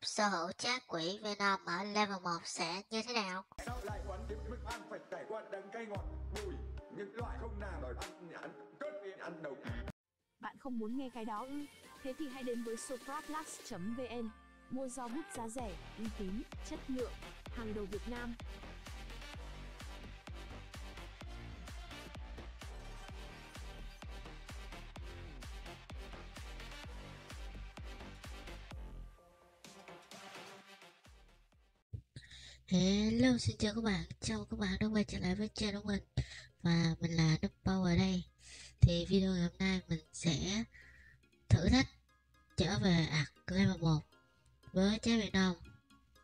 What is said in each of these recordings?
giúp sở hữu trác quỷ Venom ở level 1 sẽ như thế nào? Lại quán kiếm thức ăn phải trải qua đắng cay ngọt bùi, những loại không nào đòi ăn cất nên ăn đầu. Bạn không muốn nghe cái đó ư? Thế thì hãy đến với sshoprobux.vn, mua do bút giá rẻ, uy tín, chất lượng, hàng đầu Việt Nam. Hello, xin chào các bạn, chào các bạn đã quay trở lại với channel của mình. Và mình là Noob Power ở đây. Thì video ngày hôm nay mình sẽ thử thách trở về arc level 1 với trái Venom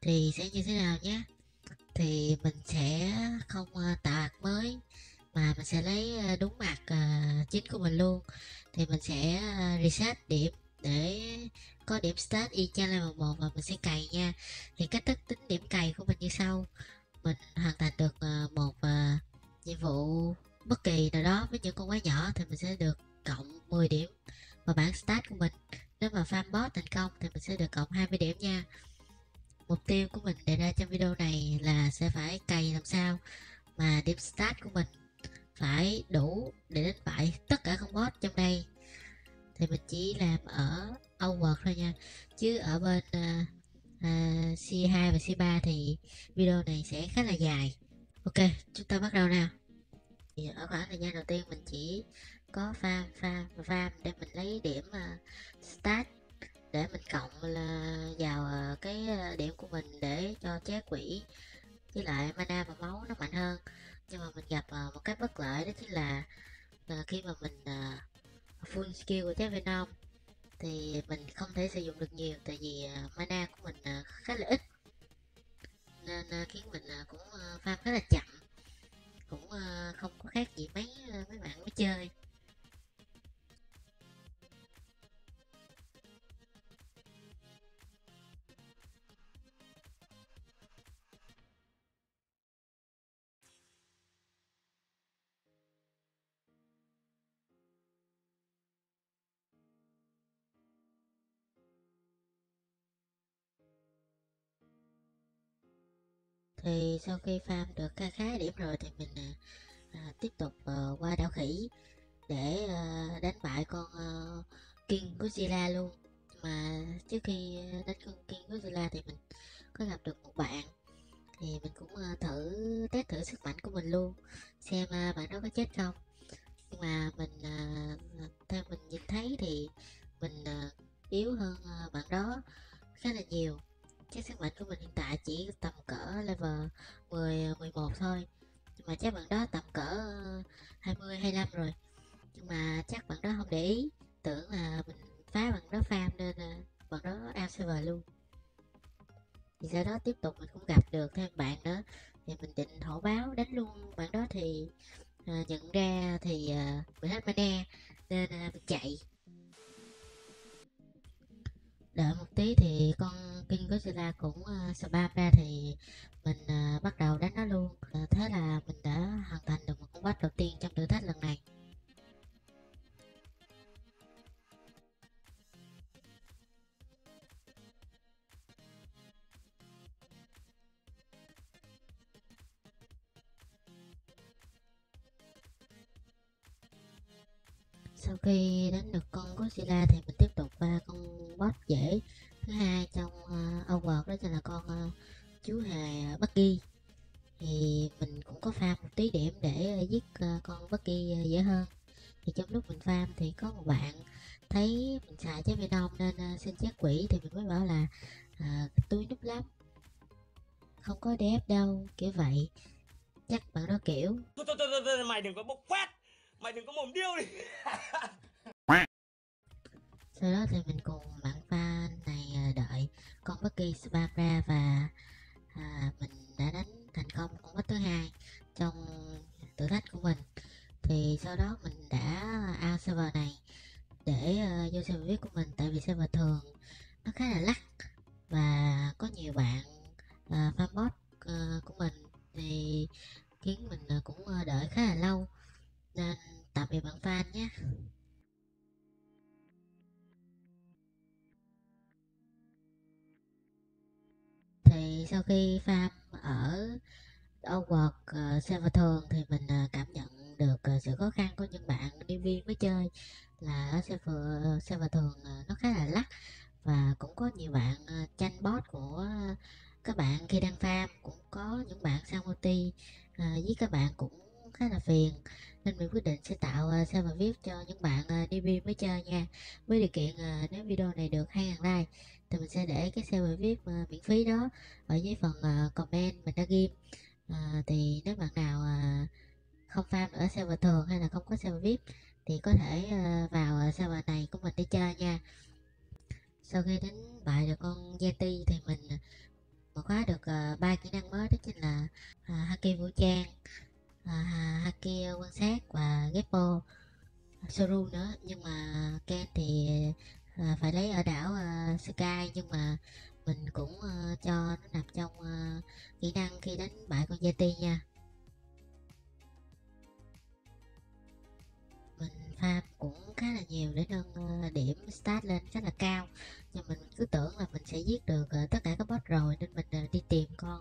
thì sẽ như thế nào nhé. Thì mình sẽ không tạo arc mới mà mình sẽ lấy đúng arc chính của mình luôn. Thì mình sẽ reset điểm để có điểm stat y chang level 1 và mình sẽ cày nha. Thì cách thức tính điểm cày của mình như sau: mình hoàn thành được một nhiệm vụ bất kỳ nào đó với những con quái nhỏ thì mình sẽ được cộng 10 điểm và bảng stat của mình. Nếu mà farm boss thành công thì mình sẽ được cộng 20 điểm nha. Mục tiêu của mình đề ra trong video này là sẽ phải cày làm sao mà điểm stat của mình phải đủ để đánh bại tất cả con boss trong đây. Thì mình chỉ làm ở Outward thôi nha, chứ ở bên C2 và C3 thì video này sẽ khá là dài. Ok, chúng ta bắt đầu nào. Thì ở khoảng thời gian đầu tiên mình chỉ có farm để mình lấy điểm stat để mình cộng là vào cái điểm của mình để cho trái quỷ với lại mana và máu nó mạnh hơn. Nhưng mà mình gặp một cái bất lợi, đó chính là khi mà mình full skill của trái Venom thì mình không thể sử dụng được nhiều, tại vì mana của mình khá là ít nên khiến mình cũng farm khá là chậm, cũng không có khác gì mấy bạn mới chơi. Thì sau khi farm được khá điểm rồi thì mình tiếp tục qua đảo khỉ để đánh bại con King Godzilla luôn. Mà trước khi đánh con King Godzilla thì mình có gặp được một bạn, thì mình cũng test thử sức mạnh của mình luôn xem bạn đó có chết không. Nhưng mà mình theo mình nhìn thấy thì mình yếu hơn bạn đó khá là nhiều. Cái sức mạnh của mình hiện tại chỉ tầm cỡ level 10, 11 thôi. Nhưng mà chắc bạn đó tầm cỡ 20, 25 rồi. Nhưng mà chắc bạn đó không để ý, tưởng là mình phá bạn đó farm nên bạn đó out server luôn. Thì sau đó tiếp tục mình cũng gặp được thêm bạn nữa, thì mình định hổ báo đánh luôn bạn đó thì nhận ra thì mình hết mana nên mình chạy. Đợi một tí thì con King Godzilla cũng spam ra thì mình bắt đầu đánh nó luôn. Thế là mình đã hoàn thành được một con boss đầu tiên trong thử thách lần này. Sau khi đánh được con Godzilla thì mình tiếp tục qua con boss dễ thứ hai trong Outward, đó chính là con chú hề Bucky. Thì mình cũng có farm một tí điểm để giết con Bucky dễ hơn. Thì trong lúc mình farm thì có một bạn thấy mình xài trái Venom nên xin trái quỷ, thì mình mới bảo là túi núp lắm, không có đẹp đâu, kiểu vậy. Chắc bạn đó kiểu thôi, mày đừng có bốc phát, mày đừng có mồm điêu đi. Sau đó thì mình cùng bạn fan này đợi con Bucky spam ra và mình đã đánh thành công con boss thứ hai trong thử thách của mình. Thì sau đó mình đã out server này để vô server VIP của mình, tại vì server thường nó khá là lắc và có nhiều bạn farm bot của mình thì khiến mình cũng đợi khá là lâu. Nên tạm biệt bạn fan nhé. sau khi farm ở Overworld server thường thì mình cảm nhận được sự khó khăn của những bạn newbie mới chơi, là ở server thường nó khá là lắc và cũng có nhiều bạn tranh boss của các bạn khi đang farm, cũng có những bạn sang multi với các bạn cũng khá là phiền, nên mình quyết định sẽ tạo server VIP cho những bạn newbie mới chơi nha, với điều kiện nếu video này được 2.000 like thì mình sẽ để cái server VIP miễn phí đó ở dưới phần comment mình đã ghim. Thì nếu bạn nào không farm ở server thường hay là không có server VIP thì có thể vào server này của mình để chơi nha. Sau khi đánh bại được con Yeti thì mình khóa được 3 kỹ năng mới, đó chính là haki vũ trang, haki quan sát và Gepo, Shuru nữa. Nhưng mà Ken thì phải lấy ở đảo Sky, nhưng mà mình cũng cho nó nằm trong kỹ năng khi đánh bại con Yeti nha. Mình farm cũng khá là nhiều để nâng điểm start lên rất là cao, nhưng mình cứ tưởng là mình sẽ giết được tất cả các boss rồi, nên mình đi tìm con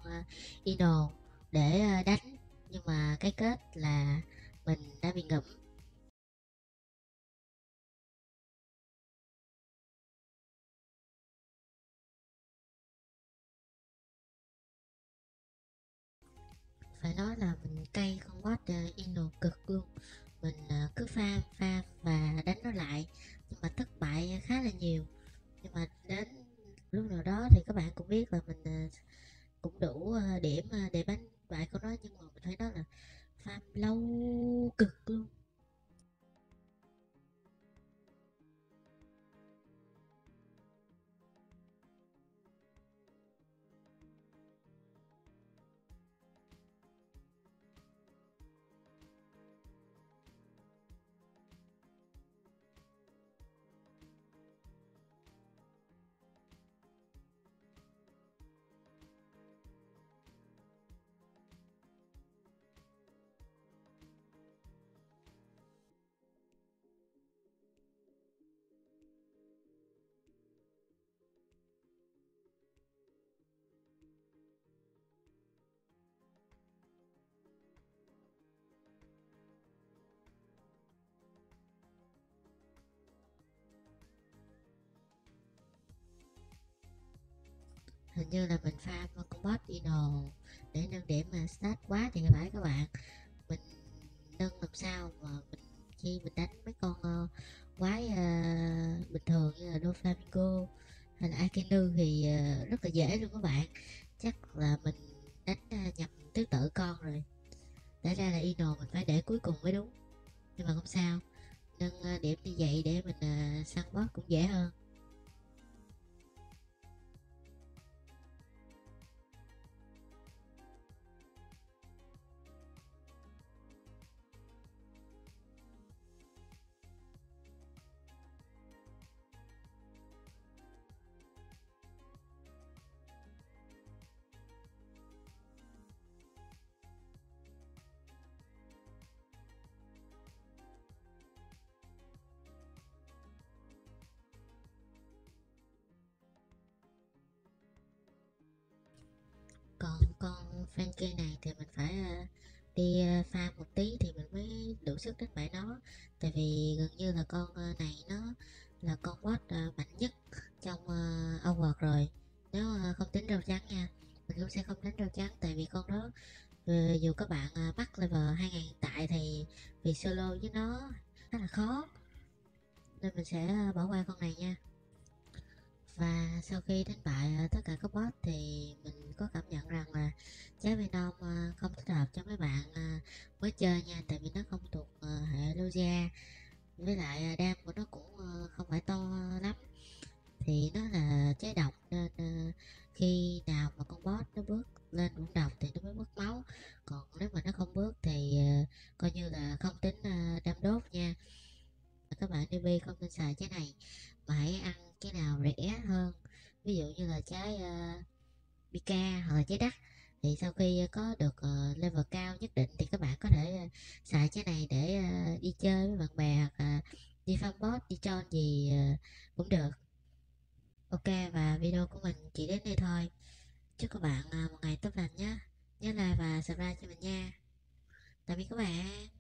Ino để đánh, nhưng mà cái kết là mình đã bị ngụm. Phải nói là mình cay con boss Ino cực luôn. Mình cứ farm và đánh nó lại nhưng mà thất bại khá là nhiều, nhưng mà đến lúc nào đó thì các bạn cũng biết là mình cũng đủ điểm để đánh bại con đó, nhưng mà mình thấy đó là farm lâu cực luôn. Hình như là mình farm con boss Ino để nâng điểm mà stat quá thì phải các bạn. Mình nâng làm sao mà khi mình đánh mấy con quái bình thường như là doflamico hay là Aikenu thì rất là dễ luôn các bạn. Chắc là mình đánh nhập thứ tự con rồi. Để ra là Ino mình phải để cuối cùng mới đúng. Nhưng mà không sao, nâng điểm như vậy để mình săn boss cũng dễ hơn. Còn con Franky này thì mình phải đi farm một tí thì mình mới đủ sức đánh bại nó, tại vì gần như là con này nó là con boss mạnh nhất trong Overworld rồi. Nếu không tính rau trắng nha, mình cũng sẽ không đánh rau trắng, tại vì con đó dù các bạn mắc level 2000 hiện tại thì vì solo với nó rất là khó, nên mình sẽ bỏ qua con này nha. Và sau khi đánh bại tất cả các boss thì mình có cảm nhận rằng là trái Venom không thích hợp cho mấy bạn mới chơi nha, tại vì nó không thuộc hệ Logia, với lại đam của nó cũng không phải to lắm, thì nó là trái độc, nên khi nào mà con boss nó bước lên vùng độc thì nó mới mất máu, còn nếu mà nó không bước thì coi như là không tính đam đốt nha. Các bạn newbie không nên xài trái này, mà hãy ăn cái nào rẻ hơn, ví dụ như là trái pika hoặc là trái đắt, thì sau khi có được level cao nhất định thì các bạn có thể xài trái này để đi chơi với bạn bè hoặc đi farm boss, đi chon gì cũng được. Ok, và video của mình chỉ đến đây thôi. Chúc các bạn một ngày tốt lành nhé. Nhớ like và subscribe cho mình nha. Tạm biệt các bạn.